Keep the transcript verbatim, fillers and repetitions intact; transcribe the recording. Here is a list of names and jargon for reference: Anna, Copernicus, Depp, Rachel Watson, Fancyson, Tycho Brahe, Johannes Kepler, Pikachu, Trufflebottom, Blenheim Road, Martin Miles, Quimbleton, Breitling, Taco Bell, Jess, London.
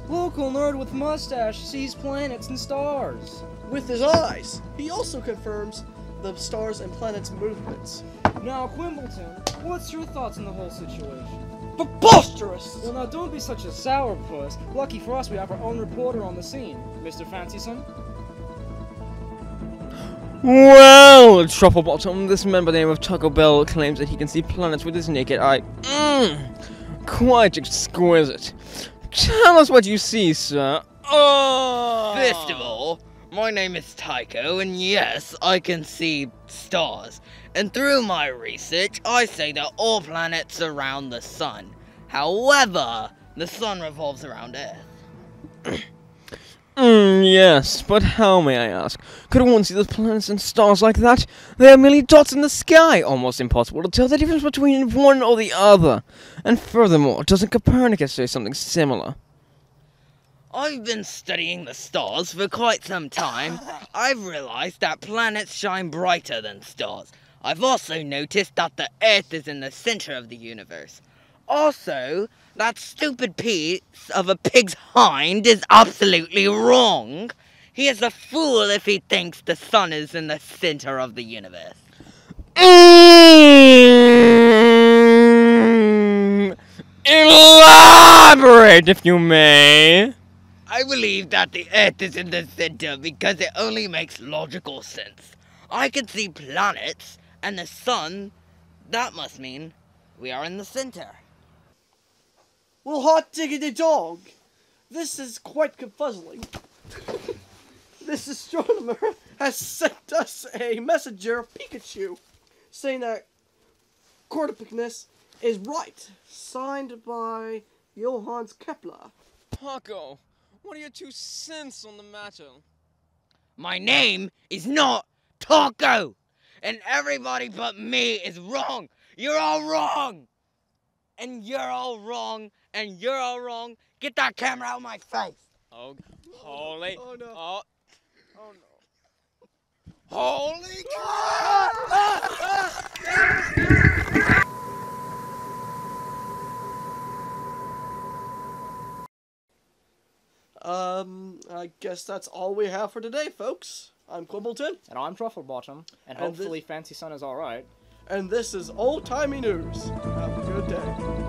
says, "Local nerd with mustache sees planets and stars." With his eyes. He also confirms the stars and planets' movements. Now, Quimbleton, what's your thoughts on the whole situation? Preposterous! Well, now, don't be such a sourpuss. Lucky for us, we have our own reporter on the scene. Mister Fancyson? Well, Trufflebottom, this man by the name of Taco Bell claims that he can see planets with his naked eye. Mmm! Quite exquisite. Tell us what you see, sir. Oh! First of all, my name is Tycho, and yes, I can see stars. And through my research, I say that all planets surround the sun. However, the sun revolves around Earth. mm, yes, but how, may I ask? Could one see the planets and stars like that? They are merely dots in the sky, almost impossible to tell the difference between one or the other. And furthermore, doesn't Copernicus say something similar? I've been studying the stars for quite some time. I've realized that planets shine brighter than stars. I've also noticed that the Earth is in the center of the universe. Also, that stupid piece of a pig's hind is absolutely wrong. He is a fool if he thinks the sun is in the center of the universe. Mm, elaborate, if you may. I believe that the Earth is in the center because it only makes logical sense. I can see planets and the sun. That must mean we are in the center. Well, hot diggity dog. This is quite confuzzling. This astronomer has sent us a messenger, Pikachu, saying that Copernicus is right. Signed by Johannes Kepler. Paco. What are your two cents on the matter? My name is not Taco! And everybody but me is wrong! You're all wrong! And you're all wrong! And you're all wrong! Get that camera out of my face! Oh, holy... Oh, no. Oh, oh no. Holy... God! Um, I guess that's all we have for today, folks. I'm Quimbleton. And I'm Trufflebottom. And, and hopefully Fancyson is alright. And this is Old Timey News. Have a good day.